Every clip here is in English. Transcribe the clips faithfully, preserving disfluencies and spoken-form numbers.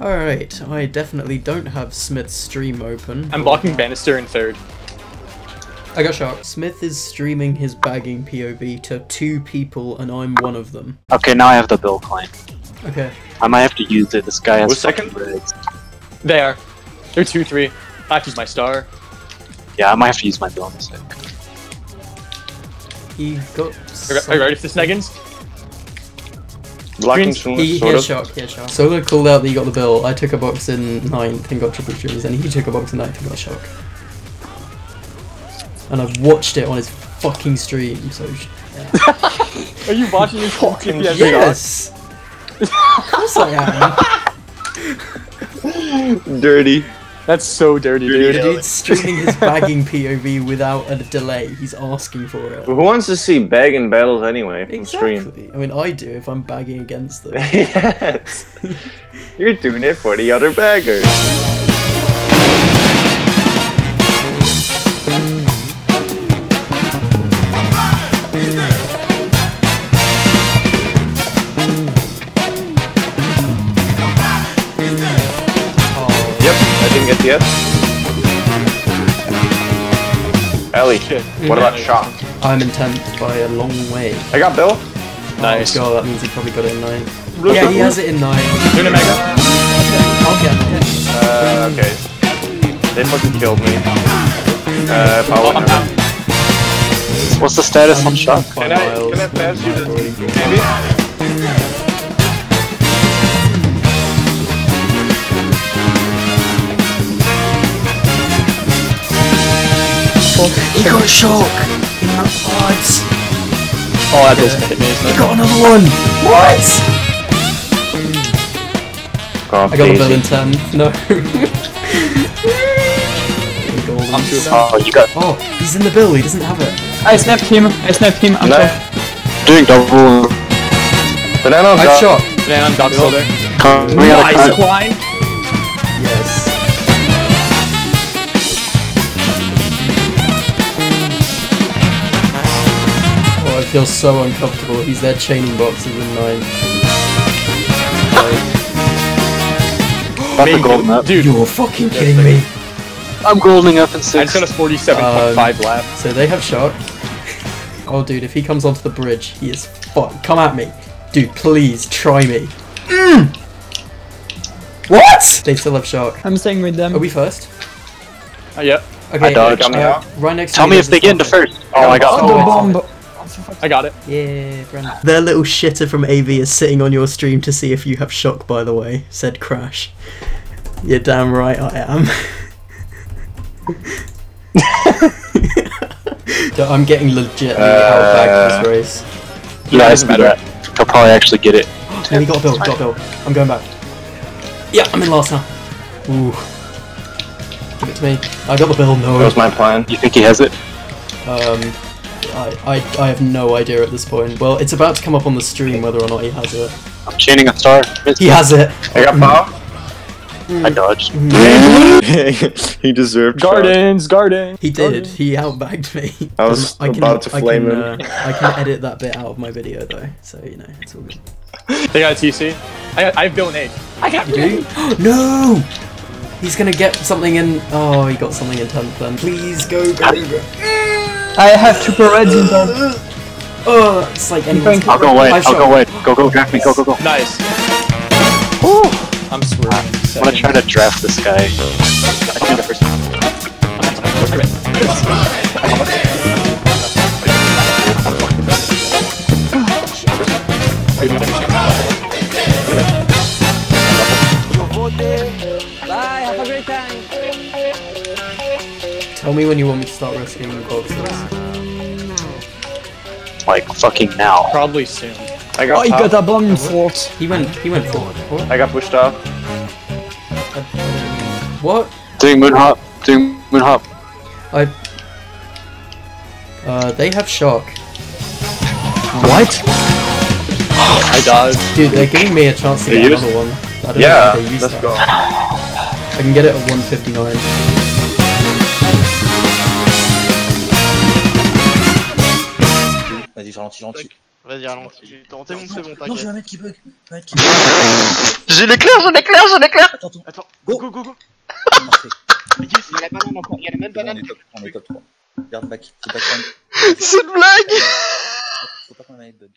Alright, I definitely don't have Smith's stream open. I'm blocking Bannister in third. I got shot. Smith is streaming his bagging P O V to two people and I'm one of them. Okay, now I have the bill claim. Okay. I might have to use it, this guy has What's fucking second? rigs. They are. They're two three. I have to use my star. Yeah, I might have to use my bill on this thing. He got... Are you ready for the Sneggins? Blocking Solar, he, sort he of. Shock, he shock. Solar called out that he got the bill. I took a box in ninth and got triple trees, and he took a box in ninth and got shock. And I've watched it on his fucking stream, so... Yeah. Are you watching his fucking stream? Yes! Of course I am! Dirty. That's so dirty, dirty dude. The dude's streaming his bagging P O V without a delay. He's asking for it. Well, who wants to see bagging battles anyway from exactly. stream? I mean, I do if I'm bagging against them. Yes. You're doing it for the other baggers. Get the F. Ellie, Shit. what yeah. about shock? I'm in tenth by a long way. I got Bill. Oh nice. God, that means he probably got it in nine. Blue yeah, blue. He has it in nine. Luna Mega. Okay. Uh, okay. They fucking killed me. Uh, power oh, What's the status I'm on shock? Can I, can I pass you the maybe? He got shock in the odds. Oh, that does make it amazing. He got another one. What? God, I got a bill in ten. No. I'm too far. Oh, you got. Oh, he's in the bill. He doesn't have it. I snapped him. I snapped him. I'm no. doing double. Banana on I shot. Banana on shoulder. Nice fly. Yes. Feels so uncomfortable. He's there chaining boxes in nine. That's a golden up. Dude, you're fucking kidding me. I'm goldening up in six. I just got a forty-seven point five um, lap. So they have shock. Oh, dude, if he comes onto the bridge, he is fucked. Come at me, dude. Please try me. Mm. What? They still have shock. I'm staying with them. Are we first? Uh, yep. Okay. I dodged. Uh, right next. Tell to me if they get into first. Oh my god. Oh, bomb. Bomb. I got it. Yeah, Brennan. Their little shitter from A V is sitting on your stream to see if you have shock, by the way, said Crash. You're damn right I am. So I'm getting legitimately uh, out back this race. Yeah, it's better. I'll probably actually get it. And he got a build, got a build. I'm going back. Yeah, I'm in last now. Ooh. Give it to me. I got the build, no. That was my plan. You think he has it? Um... I, I, I have no idea at this point. Well, it's about to come up on the stream whether or not he has it. I'm chaining a star. He has it. I got power. Mm. I dodged. Mm. He deserved Gardens, shot. Garden. He did. Garden. He outbagged me. I was I can, about to flame I can, him. Uh, I can edit that bit out of my video though, so you know, it's all good. They got a T C. I got, I've built an eight. I got you. Do? No! He's gonna get something in. Oh, he got something in tenth then. Please go, go. I have super reds in them. Oh, it's like anything. I'll go away, I'll shot. go away. Go, go, draft me, go, go, go. Nice. Ooh. I'm swerving. I'm gonna try to draft this guy. I think the first time. Bye, have a great time. Tell me when you want me to start rescuing the boxes. Like fucking now. Probably soon. I got. Oh, he got a bomb fort. He went. He went forward. What? I got pushed off. What? Doing moon hop. Doing moon hop. I. Uh, they have shock. What? I died. Dude, they're giving me a chance to get another one. I don't yeah. Know if they use let's that. go. I can get it at one fifty-nine. Vas-y, allons, c'est bon, c'est bon, t'inquiète. Non, j'ai un mec qui bug. J'ai l'éclair, j'ai l'éclair, j'ai l'éclair. Attends, attends, go, go, go, go. Il y a la banane encore, il y a la même banane. On est top trois. Regarde, back, c'est back. C'est une blague. Faut pas qu'on ait de bug.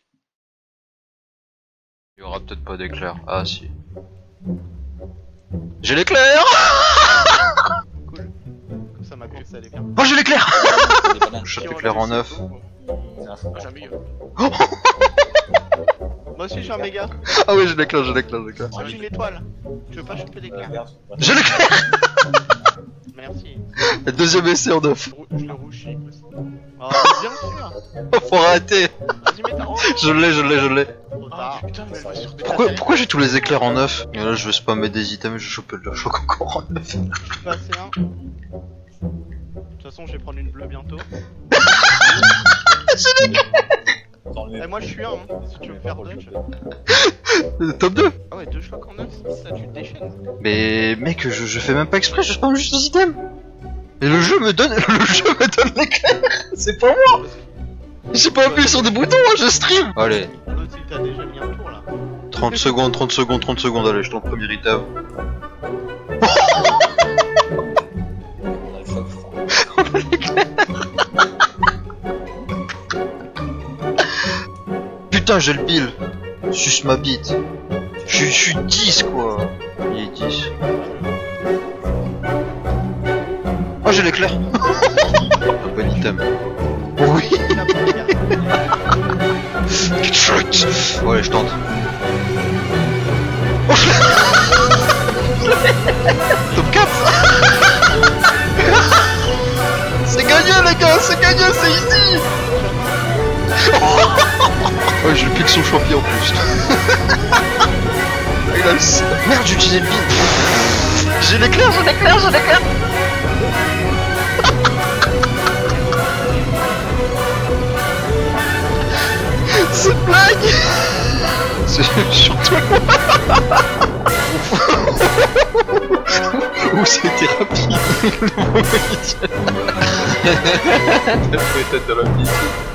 Il y aura peut-être pas d'éclair. Ah, si. J'ai l'éclair. Cool. Comme ça, ma course, ça allait bien. Oh, j'ai l'éclair. Je shot l'éclair en neuf. J'ai un milieu. Moi aussi j'ai un méga. Ah oui, j'ai l'éclair, j'ai l'éclair, j'ai l'éclair. Moi j'ai une étoile. Tu veux pas choper d'éclair? J'ai l'éclair. Merci. Le deuxième essai en neuf. Je le rouchis. Oh, bien sûr. Faut arrêter. Vas-y, mets ta robe. Je l'ai, je l'ai, je l'ai. Pourquoi, pourquoi j'ai tous les éclairs en neuf? Et là je vais spammer des items et je vais choper le choc encore en neuf. Je suis passé un. De toute façon, je vais prendre une bleue bientôt. J'ai des clés. Et moi je suis un, hein, si tu veux me faire dodge. Top deux. Ah ouais, deux chocs en neuf, ça tu te déchaînes. Mais mec, je, je fais même pas exprès, je spamme juste des items. Et le jeu me donne, le jeu me donne l'éclair. C'est pas moi. J'ai pas appuyé sur des boutons, hein, je stream. Allez. L'autre il t'a déjà mis un tour là. trente secondes, trente secondes, trente secondes, allez, je t'en premier item. Putain, j'ai le pile. Suce ma bite. Je suis dix quoi. Il est dix. Oh, j'ai l'éclair. Bon item. Oui. Chut. Ouais, je tente. Oh, top quatre. C'est gagné les gars, c'est gagné, c'est easy. Ouais, je pique son champion en plus. Il a le... Merde, j'utilise le pile. J'ai l'éclair, j'ai l'éclair, j'ai l'éclair. C'est une blague. C'est surtout ouh, c'était rapide. Le moment idéal. T'as fait tête dans la piscine.